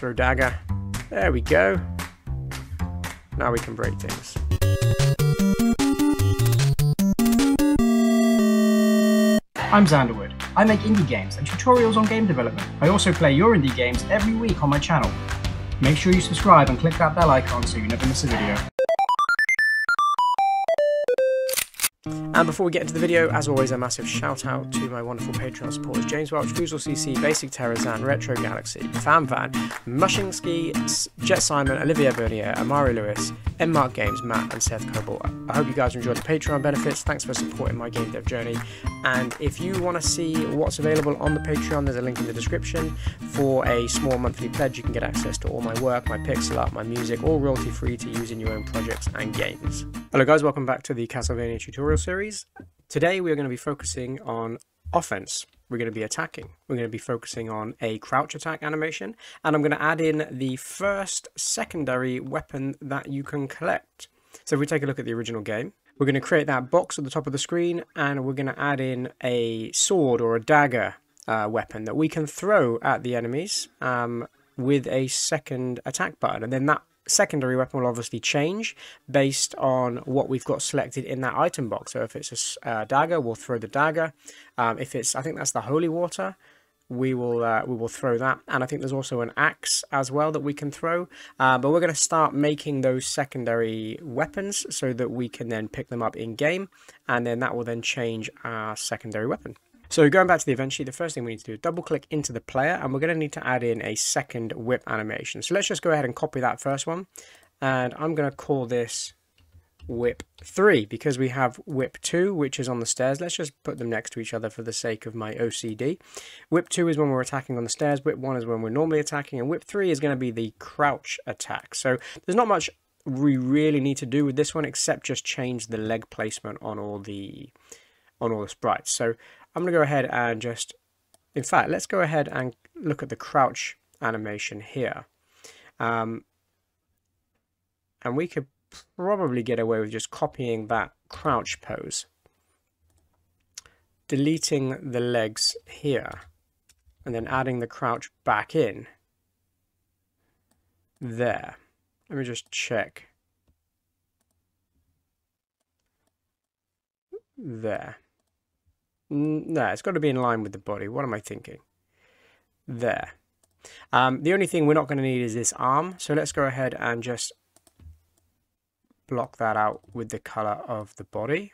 through dagger. There we go. Now we can break things. I'm Xanderwood. I make indie games and tutorials on game development. I also play your indie games every week on my channel. Make sure you subscribe and click that bell icon so you never miss a video. And before we get into the video, as always, a massive shout out to my wonderful Patreon supporters: James Welch, Fusel CC, Basic Terrorzan, Retro Galaxy, Fan Van, Mushinski, Jet Simon, Olivier Bernier, Amari Lewis, M Mark Games, Matt and Seth Cobalt. I hope you guys enjoyed the Patreon benefits. Thanks for supporting my game dev journey. And if you want to see what's available on the Patreon, there's a link in the description. For a small monthly pledge, you can get access to all my work, my pixel art, my music, all royalty free to use in your own projects and games. Hello guys, welcome back to the Castlevania tutorial series. Today we are going to be focusing on offense. We're going to be attacking. We're going to be focusing on a crouch attack animation, and I'm going to add in the first secondary weapon that you can collect. So if we take a look at the original game, we're going to create that box at the top of the screen, and we're going to add in a sword or a dagger weapon that we can throw at the enemies with a second attack button, and then that secondary weapon will obviously change based on what we've got selected in that item box. So if it's a dagger, we'll throw the dagger. If it's, I think that's the holy water, we will throw that. And I think there's also an axe as well that we can throw. But we're going to start making those secondary weapons so that we can then pick them up in game, and then that will then change our secondary weapon. So going back to the event sheet, the first thing we need to do is double click into the player, and we're going to need to add in a second whip animation. So let's just go ahead and copy that first one, and I'm going to call this whip 3 because we have whip 2, which is on the stairs. Let's just put them next to each other for the sake of my OCD. Whip 2 is when we're attacking on the stairs, whip 1 is when we're normally attacking, and whip 3 is going to be the crouch attack. So there's not much we really need to do with this one except just change the leg placement on all the sprites. So I'm going to go ahead and just, in fact, let's go ahead and look at the crouch animation here. And we could probably get away with just copying that crouch pose, deleting the legs here, and then adding the crouch back in there. Let me just check. There. No, it's got to be in line with the body. What am I thinking? There. The only thing we're not going to need is this arm. So let's go ahead and just block that out with the color of the body.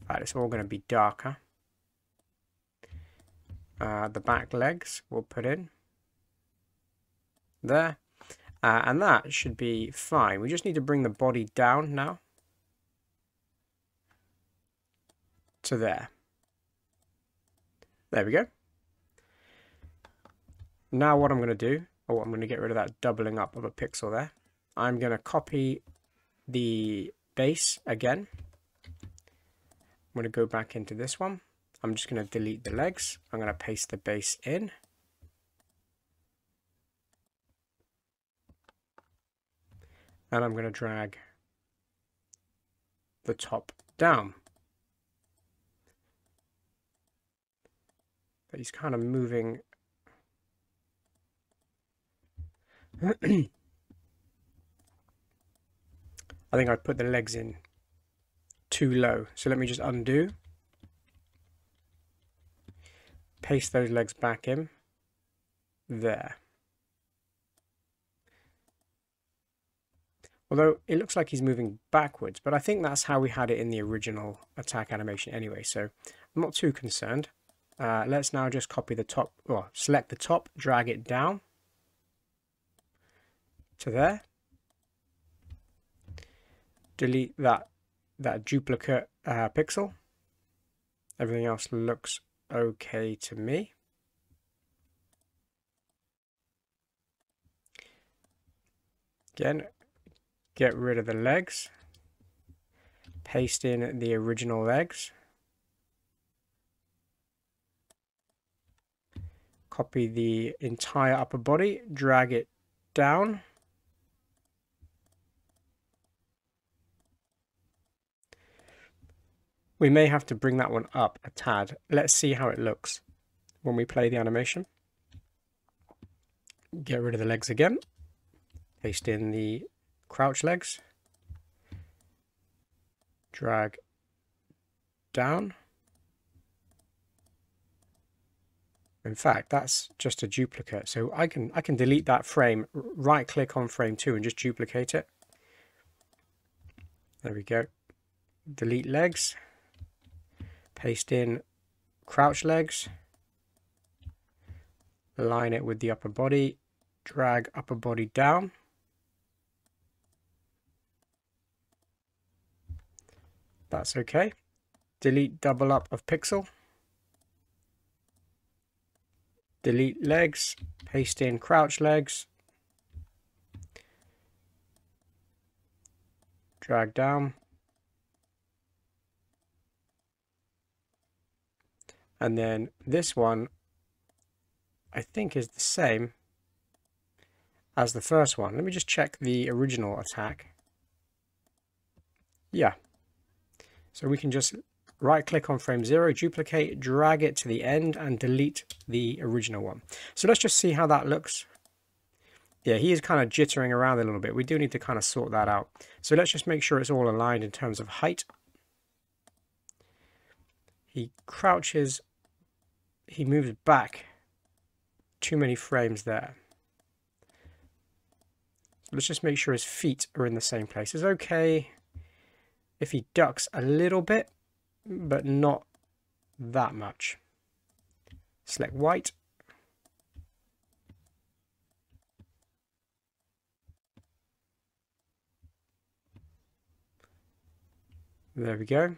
All right, it's all going to be darker. The back legs we'll put in. There. And that should be fine. We just need to bring the body down now. To there. There we go. Now what I'm going to do, I'm going to get rid of that doubling up of a pixel there. I'm going to copy the base again. I'm going to go back into this one. I'm just going to delete the legs. I'm going to paste the base in. And I'm going to drag the top down. But he's kind of moving. I think I put the legs in too low. So let me just undo. Paste those legs back in. There. Although it looks like he's moving backwards, but I think that's how we had it in the original attack animation anyway. So I'm not too concerned. Let's now just copy the top, or select the top, drag it down to there. Delete that duplicate pixel. Everything else looks okay to me. Again, get rid of the legs. Paste in the original legs. Copy the entire upper body, drag it down. We may have to bring that one up a tad. Let's see how it looks when we play the animation. Get rid of the legs again. Paste in the crouch legs. Drag down. In fact, that's just a duplicate. So I can delete that frame, right click on frame 2 and just duplicate it. There we go. Delete legs. Paste in crouch legs. Align it with the upper body. Drag upper body down. That's okay. Delete double up of pixel. Delete legs, paste in crouch legs, drag down, and then this one I think is the same as the first one. Let me just check the original attack. Yeah, so we can just right click on frame 0, duplicate, drag it to the end and delete the original one. So let's just see how that looks. Yeah, he is kind of jittering around a little bit. We do need to kind of sort that out. So let's just make sure it's all aligned in terms of height. He crouches, he moves back too many frames there. Let's just make sure his feet are in the same place. It's okay if he ducks a little bit, but not that much. Select white. There we go.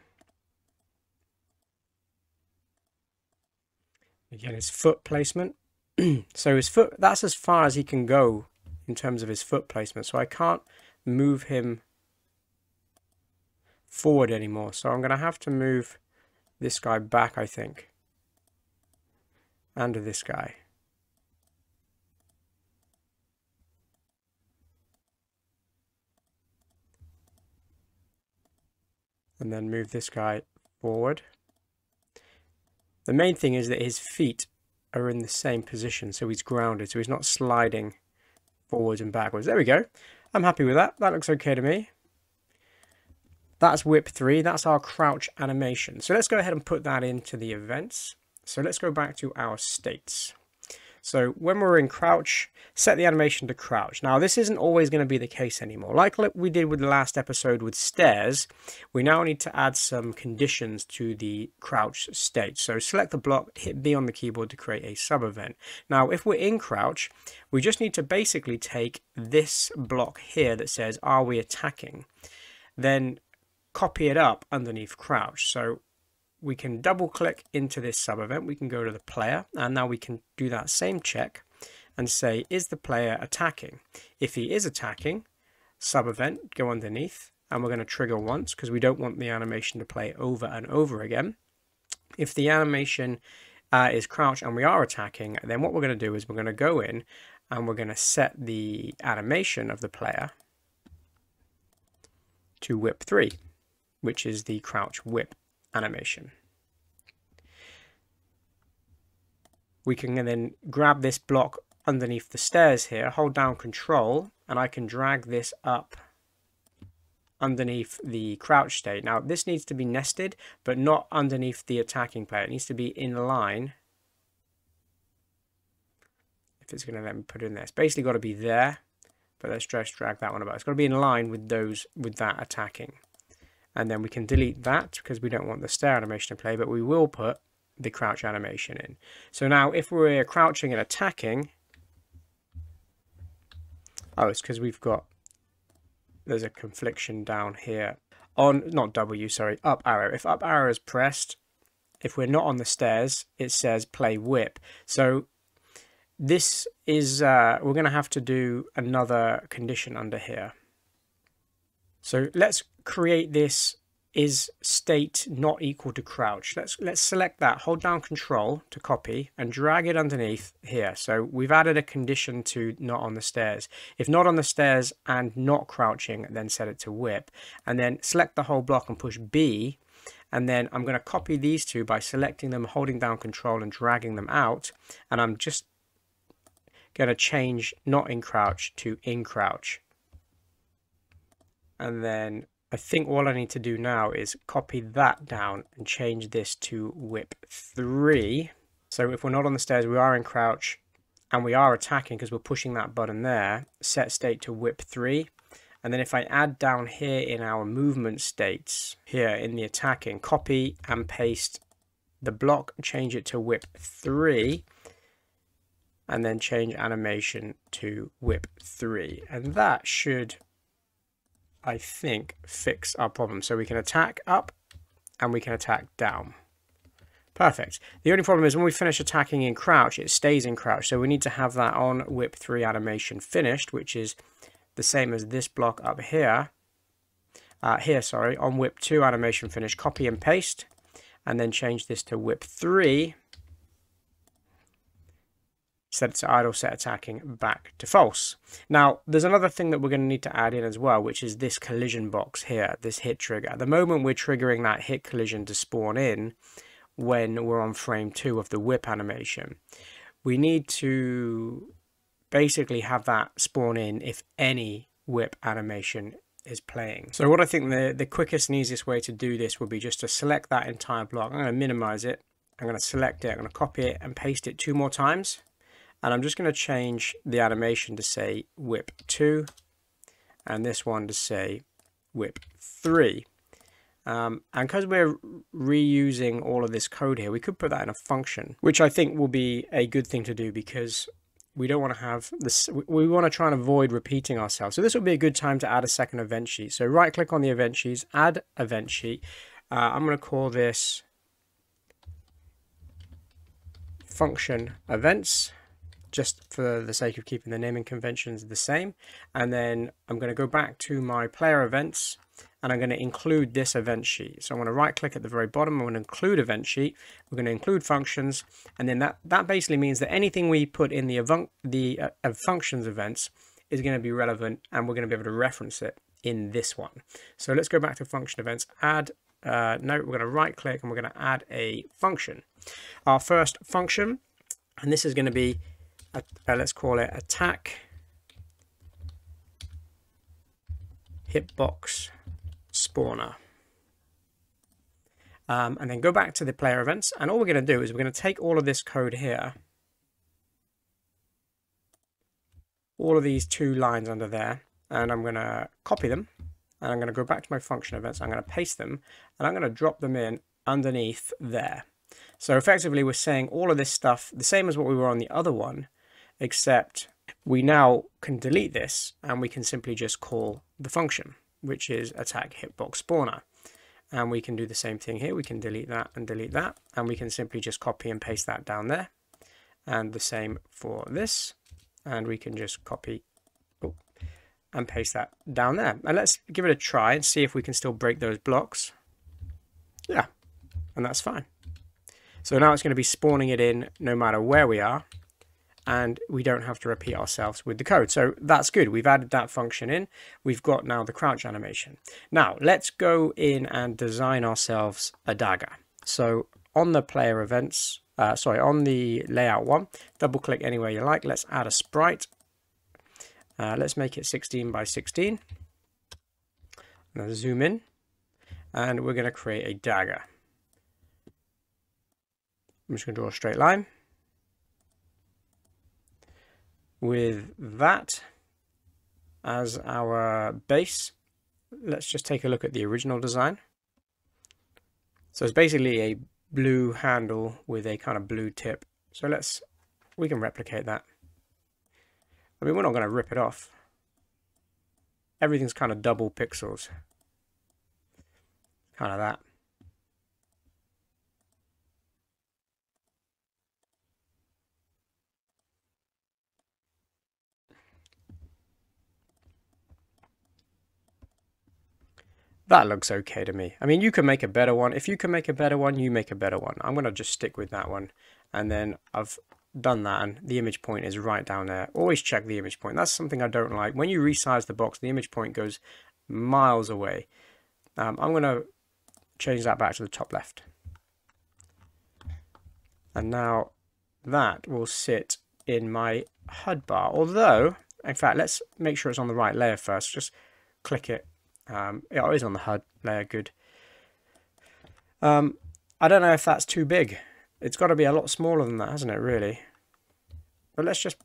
Again, his foot placement. So his foot, that's as far as he can go in terms of his foot placement. So I can't move him forward anymore, so I'm going to have to move this guy back, I think, and this guy. And then move this guy forward. The main thing is that his feet are in the same position, so he's grounded, so he's not sliding forwards and backwards. There we go. I'm happy with that. That looks okay to me. That's whip 3, that's our crouch animation. So let's go ahead and put that into the events. So let's go back to our states. So when we're in crouch, set the animation to crouch. Now this isn't always going to be the case anymore. Like we did with the last episode with stairs, we now need to add some conditions to the crouch state. So select the block, hit B on the keyboard to create a sub event. Now if we're in crouch, we just need to basically take this block here that says, are we attacking? Then copy it up underneath crouch. So we can double click into this sub event. We can go to the player and now we can do that same check and say, is the player attacking? If he is attacking, sub event, go underneath, and we're going to trigger once because we don't want the animation to play over and over again. If the animation is crouch and we are attacking, then what we're going to do is we're going to go in and we're going to set the animation of the player to whip 3. Which is the crouch whip animation. We can then grab this block underneath the stairs here, hold down control, and I can drag this up underneath the crouch state. Now this needs to be nested, but not underneath the attacking player. It needs to be in line. If it's going to let me put in there, it's basically got to be there, but let's just drag that one about. It's got to be in line with those, with that attacking. And then we can delete that because we don't want the stair animation to play, but we will put the crouch animation in. So now if we're crouching and attacking, oh, it's because we've got, there's a confliction down here on, not W, sorry, up arrow. If up arrow is pressed, if we're not on the stairs, it says play whip. So this is, we're going to have to do another condition under here. So let's create this is state not equal to crouch. Let's select that, hold down control to copy and drag it underneath here. So we've added a condition to not on the stairs. If not on the stairs and not crouching, then set it to whip, and then select the whole block and push B. And then I'm going to copy these two by selecting them, holding down control and dragging them out. And I'm just going to change not in crouch to in crouch. And then I think all I need to do now is copy that down and change this to whip 3. So if we're not on the stairs, we are in crouch and we are attacking because we're pushing that button there. Set state to whip 3. And then if I add down here in our movement states, here in the attacking, copy and paste the block, change it to whip 3, and then change animation to whip 3. And that should, I think, fix our problem. So we can attack up and we can attack down. Perfect. The only problem is when we finish attacking in crouch, it stays in crouch. So we need to have that on whip 3 animation finished, which is the same as this block up here. On whip 2 animation finished, copy and paste, and then change this to whip 3. Set it to idle, set attacking back to false. Now, there's another thing that we're going to need to add in as well, which is this collision box here, this hit trigger. At the moment, we're triggering that hit collision to spawn in when we're on frame 2 of the whip animation. We need to basically have that spawn in if any whip animation is playing. So what I think the quickest and easiest way to do this would be just to select that entire block. I'm going to minimize it. I'm going to select it. I'm going to copy it and paste it 2 more times. And I'm just going to change the animation to say whip 2 and this one to say whip 3. And because we're reusing all of this code here, we could put that in a function, which I think will be a good thing to do because we don't want to have this. We want to try and avoid repeating ourselves. So this will be a good time to add a second event sheet. So right click on the event sheets, add event sheet. I'm going to call this function events, just for the sake of keeping the naming conventions the same. And then I'm going to go back to my player events and I'm going to include this event sheet. So I'm going to right click at the very bottom. I'm going to include event sheet. We're going to include functions. And then that basically means that anything we put in the functions events is going to be relevant and we're going to be able to reference it in this one. So let's go back to function events, add, no, we're going to right click and we're going to add a function. Our first function, and this is going to be, let's call it attack hitbox spawner, and then go back to the player events, and all we're going to do is we're going to take all of this code here, all of these 2 lines under there, and I'm going to copy them and I'm going to go back to my function events, I'm going to paste them and I'm going to drop them in underneath there. So effectively we're saying all of this stuff the same as what we were on the other one, except we now can delete this and we can simply just call the function, which is attack hitbox spawner. And we can do the same thing here. We can delete that, and we can simply just copy and paste that down there. And the same for this, and we can just copy and paste that down there. And let's give it a try and see if we can still break those blocks. Yeah, and that's fine. So now it's going to be spawning it in no matter where we are, and we don't have to repeat ourselves with the code. So that's good. We've added that function in. We've got now the crouch animation. Now let's go in and design ourselves a dagger. So on the player events, on the layout one, double click anywhere you like. Let's add a sprite. Let's make it 16 by 16. Now zoom in and we're going to create a dagger. I'm just going to draw a straight line with that as our base. Let's just take a look at the original design. So it's basically a blue handle with a kind of blue tip. So we can replicate that. I mean, we're not going to rip it off. Everything's kind of double pixels. Kind of that. That looks okay to me. I mean, you can make a better one. If you can make a better one, you make a better one. I'm going to just stick with that one. And then I've done that, and the image point is right down there. Always check the image point. That's something I don't like. When you resize the box, the image point goes miles away. I'm going to change that back to the top left. And now that will sit in my HUD bar. Although, in fact, let's make sure it's on the right layer first. Just click it. It is on the HUD layer, good. I don't know if that's too big. It's got to be a lot smaller than that, hasn't it, really? But let's just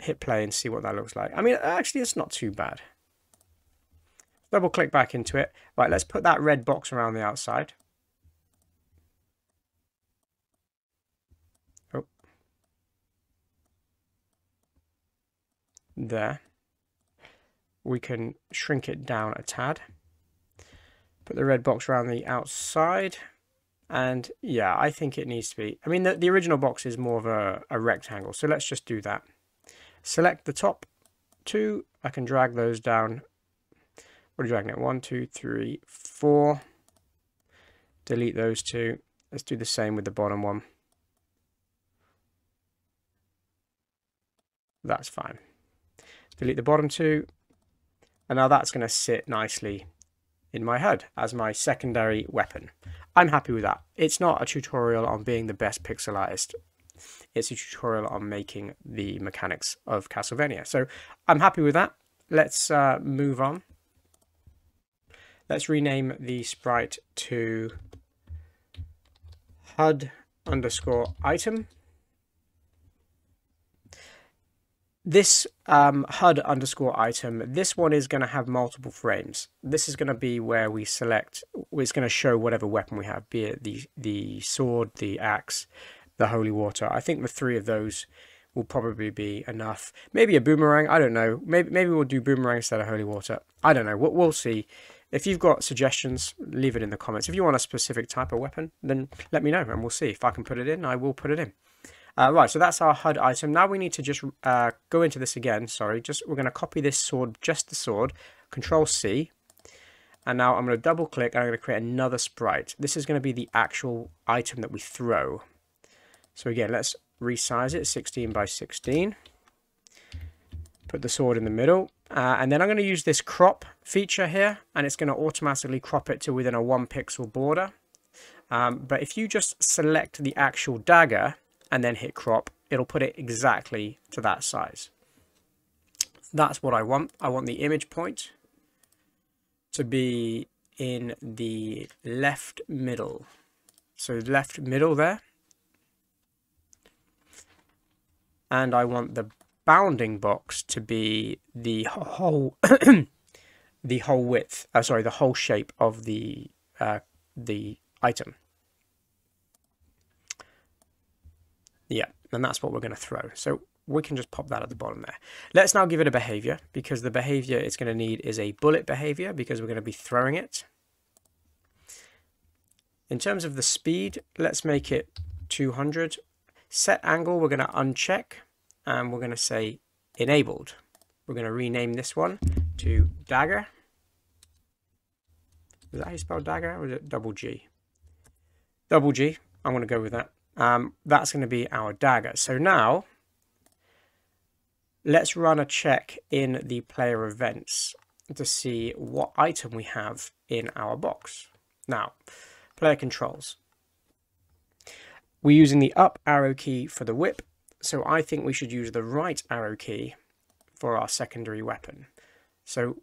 hit play and see what that looks like. I mean, actually, it's not too bad. Double click back into it. Right, let's put that red box around the outside. Oh. There. We can shrink it down a tad. Put the red box around the outside. And yeah, I think it needs to be. I mean, the original box is more of a rectangle. So let's just do that. Select the top two. I can drag those down. What are you dragging it? 1, 2, 3, 4. Delete those two. Let's do the same with the bottom one. That's fine. Let's delete the bottom two. And now that's going to sit nicely in my HUD as my secondary weapon. I'm happy with that. It's not a tutorial on being the best pixel artist. It's a tutorial on making the mechanics of Castlevania. So I'm happy with that. Let's move on. Let's rename the sprite to HUD_item. This HUD_item, this one is going to have multiple frames. This is going to be where we select, it's going to show whatever weapon we have, be it the sword, the axe, the holy water. I think the three of those will probably be enough. Maybe a boomerang, I don't know. Maybe we'll do boomerang instead of holy water. I don't know, we'll see. If you've got suggestions, leave it in the comments. If you want a specific type of weapon, then let me know and we'll see. If I can put it in, I will put it in. Right, so that's our HUD item. Now we need to just go into this again. Sorry, we're going to copy this sword, just the sword, Control-C. And now I'm going to double click and I'm going to create another sprite. This is going to be the actual item that we throw. So again, let's resize it 16 by 16. Put the sword in the middle. And then I'm going to use this crop feature here, and it's going to automatically crop it to within a 1 pixel border. But if you just select the actual dagger and then hit crop, it'll put it exactly to that size. That's what I want. I want the image point to be in the left middle. So left middle there. And I want the bounding box to be the whole width, sorry, the whole shape of the item. Yeah, and that's what we're going to throw. So we can just pop that at the bottom there. Let's now give it a behavior, because the behavior it's going to need is a bullet behavior, because we're going to be throwing it. In terms of the speed, let's make it 200. Set angle, we're going to uncheck. And we're going to say enabled. We're going to rename this one to dagger. Is that how you spell dagger, or is it double G? Double G. I'm going to go with that. That's going to be our dagger. So now let's run a check in the player events to see what item we have in our box. Now, player controls. We're using the up arrow key for the whip. So I think we should use the right arrow key for our secondary weapon. So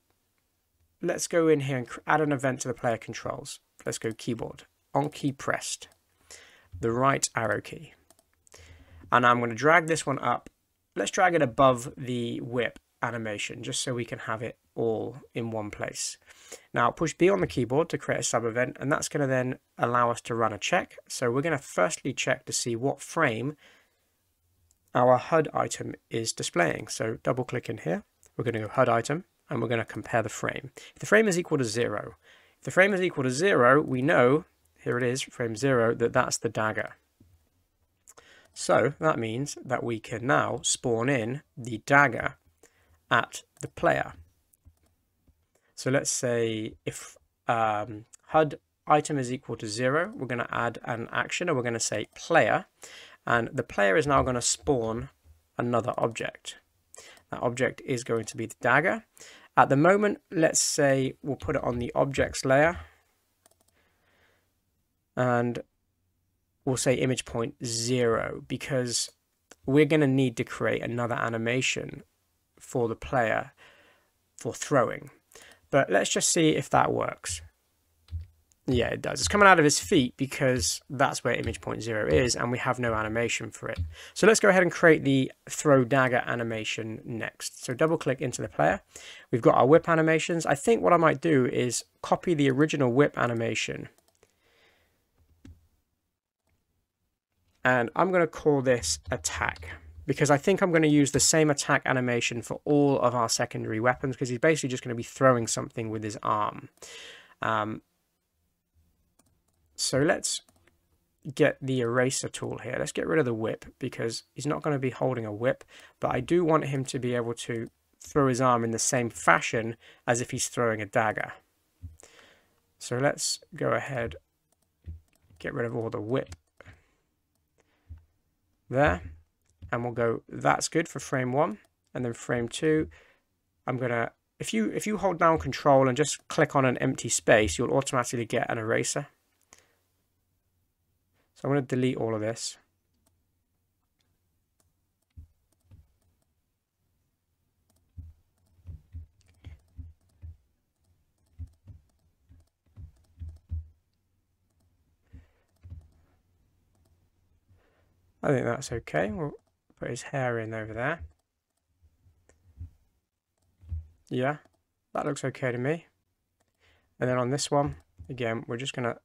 let's go in here and add an event to the player controls. Let's go keyboard, on key pressed, the right arrow key. And I'm going to drag this one up. Let's drag it above the whip animation, just so we can have it all in one place. Now push B on the keyboard to create a sub event, and that's going to then allow us to run a check. So we're going to firstly check to see what frame our HUD item is displaying. So double click in here, we're going to go HUD item, and we're going to compare the frame. If the frame is equal to 0. If the frame is equal to 0, we know, here it is, frame 0, that that's the dagger. So that means that we can now spawn in the dagger at the player. So let's say if HUD item is equal to 0, we're going to add an action, and we're going to say player. And the player is now going to spawn another object. That object is going to be the dagger. At the moment, let's say we'll put it on the objects layer. And we'll say image point 0, because we're going to need to create another animation for the player for throwing. But let's just see if that works. Yeah, it does. It's coming out of his feet because that's where image point 0 is, and we have no animation for it. So let's go ahead and create the throw dagger animation next. So double click into the player. We've got our whip animations. I think what I might do is copy the original whip animation. And I'm going to call this attack, because I think I'm going to use the same attack animation for all of our secondary weapons, because he's basically just going to be throwing something with his arm. So let's get the eraser tool here. Let's get rid of the whip, because he's not going to be holding a whip, but I do want him to be able to throw his arm in the same fashion as if he's throwing a dagger. So let's go ahead, get rid of all the whip there, and we'll go, that's good for frame 1, and then frame 2, I'm going to, if you hold down control and just click on an empty space, you'll automatically get an eraser. So I'm going to delete all of this. I think that's okay. We'll put his hair in over there. Yeah, that looks okay to me. And then on this one, again, we're just going to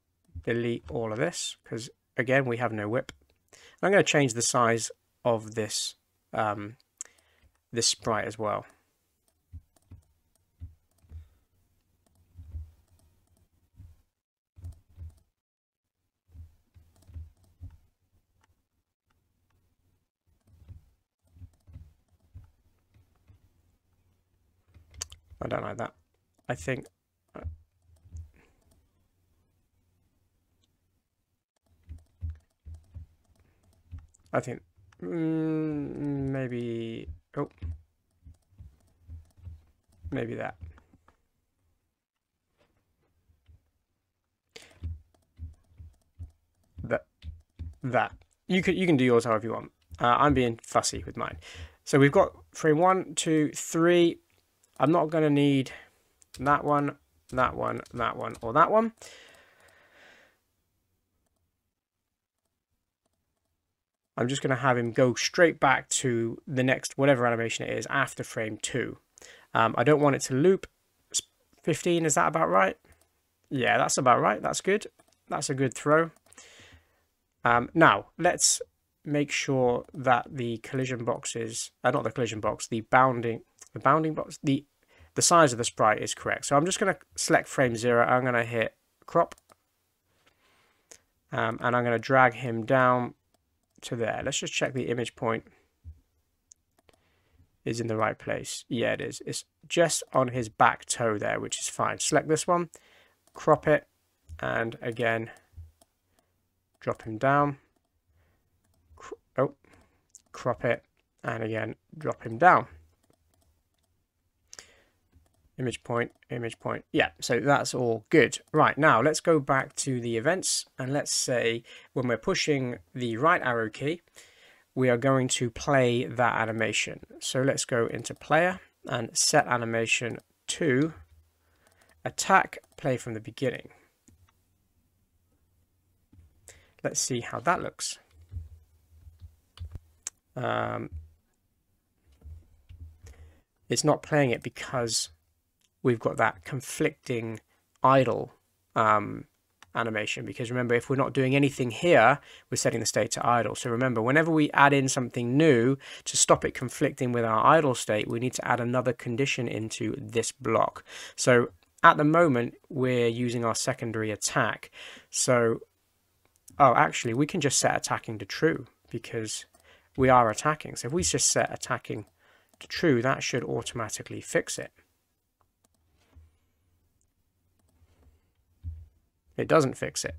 delete all of this, because again, we have no whip. And I'm going to change the size of this this sprite as well. I don't like that. I think... maybe... Oh. Maybe that. That. You can do yours however you want. I'm being fussy with mine. So we've got frame 1, 2, 3... I'm not going to need that one, that one, that one, or that one. I'm just going to have him go straight back to the next, whatever animation it is, after frame 2. I don't want it to loop. 15, is that about right? Yeah, that's about right. That's good. That's a good throw. Now, let's make sure that the collision boxes, not the collision box, the size of the sprite is correct. So I'm just going to select frame 0. I'm going to hit crop. And I'm going to drag him down to there. Let's just check the image point is in the right place. Yeah, it is. It's just on his back toe there, which is fine. Select this one, crop it, and again, drop him down. Crop it, and again, drop him down. Image point, yeah, so that's all good. Right, now let's go back to the events, and let's say when we're pushing the right arrow key, we are going to play that animation. So let's go into player and set animation to attack, play from the beginning. Let's see how that looks. It's not playing it because we've got that conflicting idle animation, because remember, if we're not doing anything here, we're setting the state to idle. So remember, whenever we add in something new to stop it conflicting with our idle state, we need to add another condition into this block. So at the moment, we're using our secondary attack. So, oh, actually, we can just set attacking to true, because we are attacking. So if we just set attacking to true, that should automatically fix it. It doesn't fix it.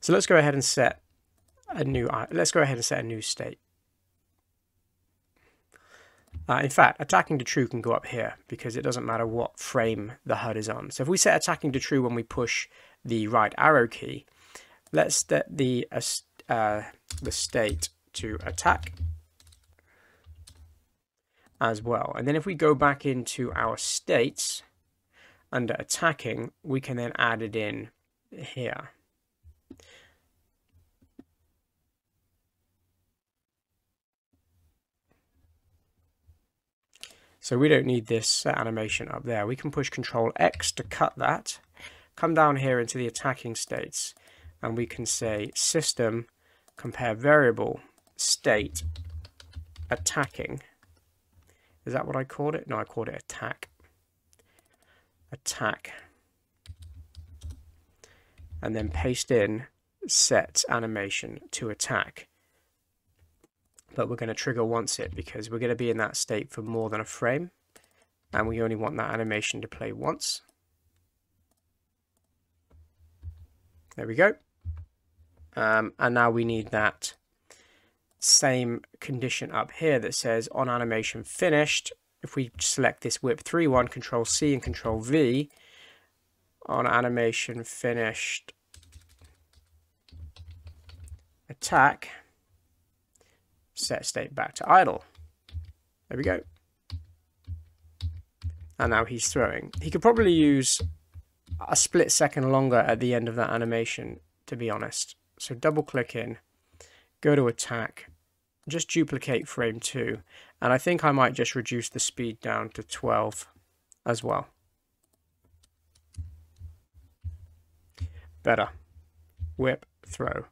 So let's go ahead and set a new state. In fact, attacking to true can go up here because it doesn't matter what frame the HUD is on. So if we set attacking to true when we push the right arrow key, let's set the state to attack as well. And then if we go back into our states under attacking, we can then add it in here. So we don't need this animation up there. We can push Control X to cut that, come down here into the attacking states, and we can say system compare variable state attacking. Is that what I called it? No, I called it attack. Attack. And then paste in set animation to attack. But we're going to trigger once it because we're going to be in that state for more than a frame, and we only want that animation to play once. There we go. And now we need that same condition up here that says on animation finished. If we select this whip 3-1, Control C and Control V, on animation finished attack, set state back to idle. There we go. And now he's throwing. He could probably use a split second longer at the end of that animation, to be honest. So double click in, go to attack, just duplicate frame 2, and I think I might just reduce the speed down to 12 as well. Better. Whip, throw.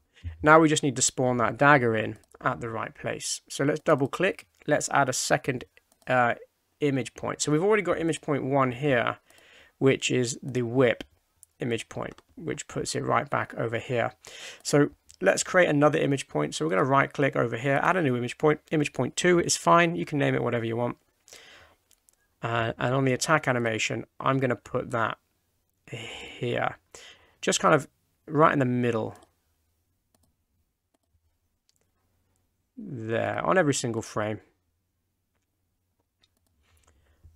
Now we just need to spawn that dagger in at the right place. So let's double click. Let's add a second image point. So we've already got image point 1 here, which is the whip image point, which puts it right back over here. So let's create another image point. So we're going to right click over here, add a new image point. Image point 2 is fine. You can name it whatever you want. And on the attack animation, I'm going to put that here, just kind of right in the middle. There, on every single frame.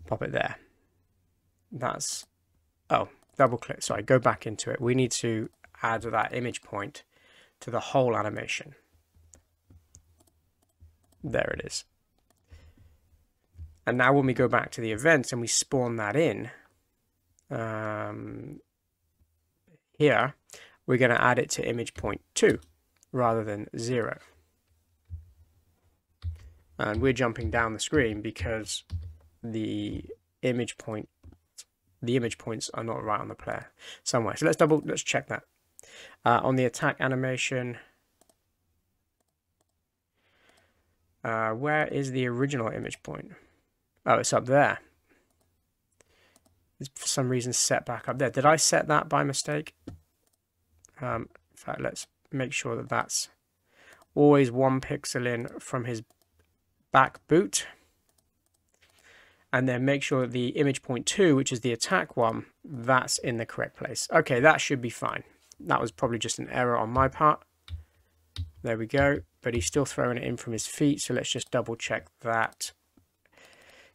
Pop it there. That's, oh, double click, sorry, go back into it. We need to add that image point to the whole animation. There it is. And now when we go back to the events and we spawn that in, here, we're going to add it to image point 2 rather than 0. And we're jumping down the screen because the image points are not right on the player somewhere. So let's check that. On the attack animation, where is the original image point? Oh, it's up there. It's for some reason set back up there. Did I set that by mistake? In fact, let's make sure that that's always 1 pixel in from his back boot, and then make sure that the image point 2, which is the attack one, that's in the correct place. Okay, that should be fine. That was probably just an error on my part. There we go. But he's still throwing it in from his feet, so let's just double check that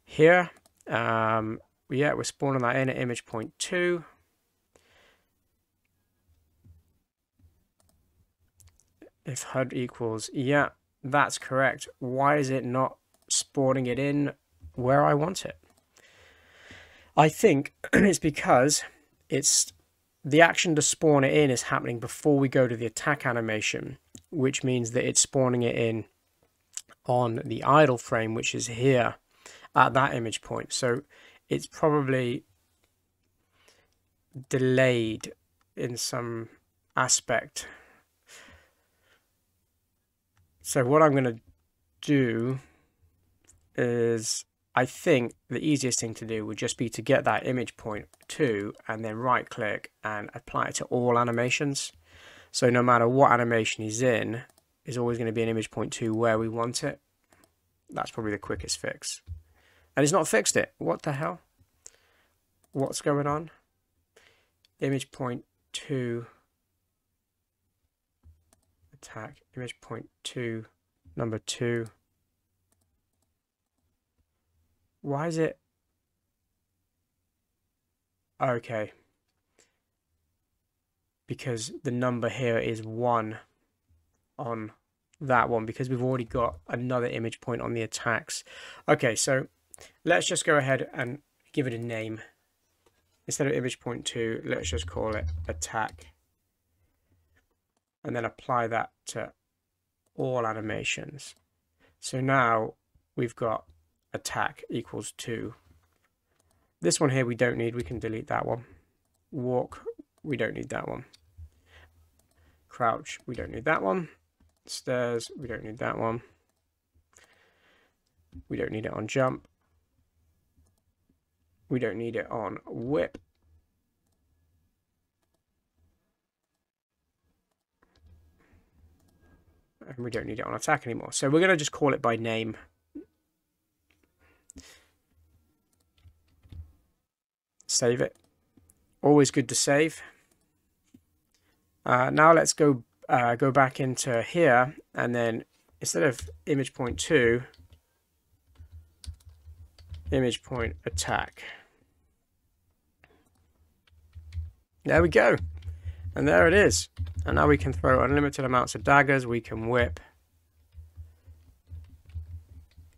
here. Yeah, we're spawning that in at image point 2. If HUD equals, yeah, that's correct. Why is it not spawning it in where I want it? I think it's because it's the action to spawn it in is happening before we go to the attack animation, which means that it's spawning it in on the idle frame, which is here at that image point. So it's probably delayed in some aspect. So what I'm going to do is, I think the easiest thing to do would just be to get that image point 2 and then right click and apply it to all animations. So no matter what animation he's in, there's always going to be an image point 2 where we want it. That's probably the quickest fix. And it's not fixed it. What the hell? What's going on? Image point 2. Attack, image point 2, number 2. Why is it? Okay. Because the number here is 1 on that one, because we've already got another image point on the attacks. Okay, so let's just go ahead and give it a name. Instead of image point 2, let's just call it attack. And then apply that to all animations. So now we've got attack equals 2. This one here we don't need, we can delete that one. Walk, we don't need that one. Crouch, we don't need that one. Stairs, we don't need that one. We don't need it on jump. We don't need it on whip. And we don't need it on attack anymore. So we're going to just call it by name. Save it. Always good to save. Now let's go back into here, and then instead of image point 2, image point attack. There we go. And there it is. And now we can throw unlimited amounts of daggers, we can whip,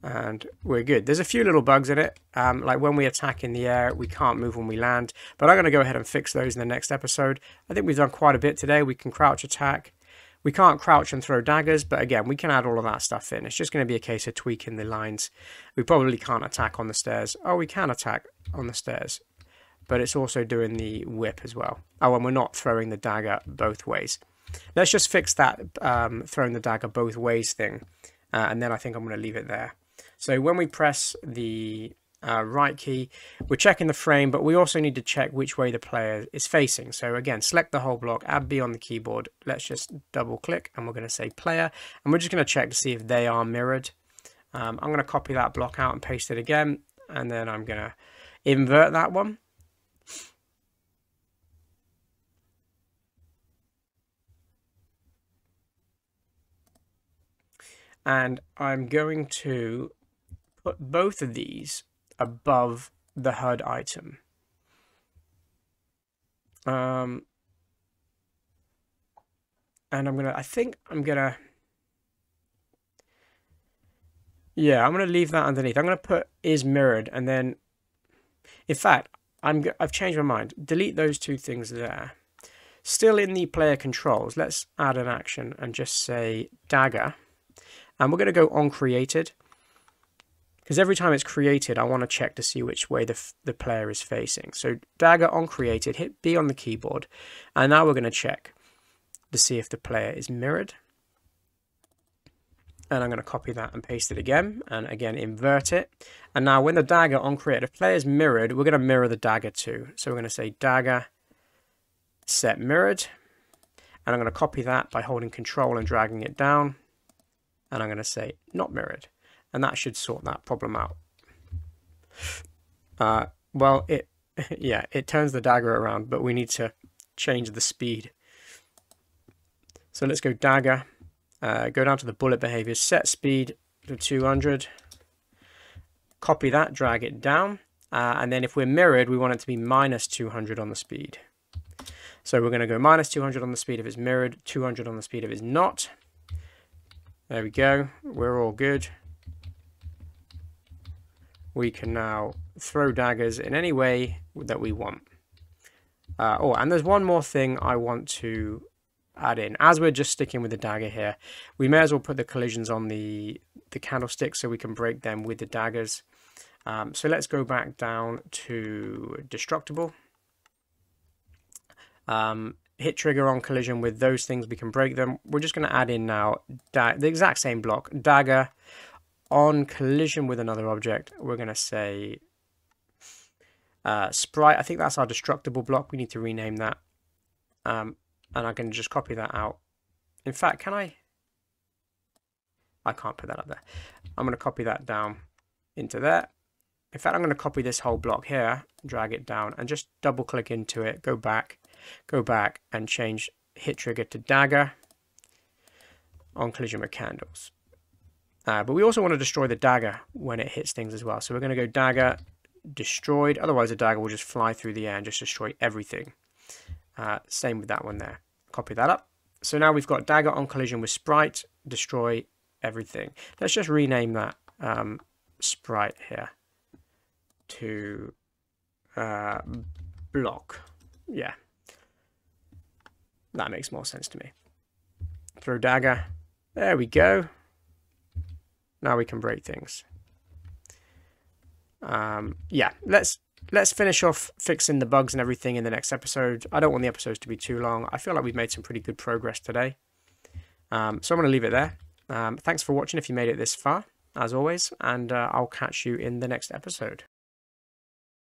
and we're good. There's a few little bugs in it, like when we attack in the air, we can't move when we land, but I'm going to go ahead and fix those in the next episode. I think we've done quite a bit today. We can crouch attack. We can't crouch and throw daggers, but again, we can add all of that stuff in. It's just going to be a case of tweaking the lines. We probably can't attack on the stairs. Oh, we can attack on the stairs, but it's also doing the whip as well. Oh, and we're not throwing the dagger both ways. Let's just fix that throwing the dagger both ways thing, and then I think I'm going to leave it there. So when we press the right key, we're checking the frame, but we also need to check which way the player is facing. So again, select the whole block, Ab B on the keyboard. Let's just double click, and we're going to say player, and we're just going to check to see if they are mirrored. I'm going to copy that block out and paste it again, and then I'm going to invert that one. And I'm going to put both of these above the HUD item. And I'm going to leave that underneath. I'm going to put is mirrored, and then, in fact, I've changed my mind. Delete those two things there. Still in the player controls, let's add an action and just say dagger. And we're going to go on created, because every time it's created, I want to check to see which way the player is facing. So dagger on created, hit B on the keyboard, and now we're going to check to see if the player is mirrored. And I'm going to copy that and paste it again, and again invert it. And now when the dagger on created, if player is mirrored, we're going to mirror the dagger too. So we're going to say dagger set mirrored, and I'm going to copy that by holding control and dragging it down. And I'm going to say not mirrored, and that should sort that problem out. Well, it turns the dagger around, but we need to change the speed. So let's go dagger, go down to the bullet behaviors, set speed to 200, copy that, drag it down, and then if we're mirrored, we want it to be minus 200 on the speed. So we're going to go minus 200 on the speed if it's mirrored, 200 on the speed if it's not. There we go, we're all good. We can now throw daggers in any way that we want. Oh, and there's one more thing I want to add in. As we're just sticking with the dagger here, we may as well put the collisions on the candlestick so we can break them with the daggers. So let's go back down to destructible. Hit trigger on collision with those things, we can break them. We're just going to add in now the exact same block, dagger on collision with another object. We're going to say sprite. I think that's our destructible block. We need to rename that. And I can just copy that out. In fact, can I? I can't put that up there. I'm going to copy that down into there. In fact, I'm going to copy this whole block here, drag it down, and just double click into it, go back and change hit trigger to dagger on collision with candles. But we also want to destroy the dagger when it hits things as well. So we're going to go dagger destroyed. Otherwise, the dagger will just fly through the air and just destroy everything. Same with that one there. Copy that up. So now we've got dagger on collision with sprite, destroy everything. Let's just rename that sprite here to block. Yeah, that makes more sense to me. Throw dagger. There we go. Now we can break things. Yeah, let's finish off fixing the bugs and everything in the next episode. I don't want the episodes to be too long. I feel like we've made some pretty good progress today. So I'm going to leave it there. Thanks for watching if you made it this far, as always, and I'll catch you in the next episode.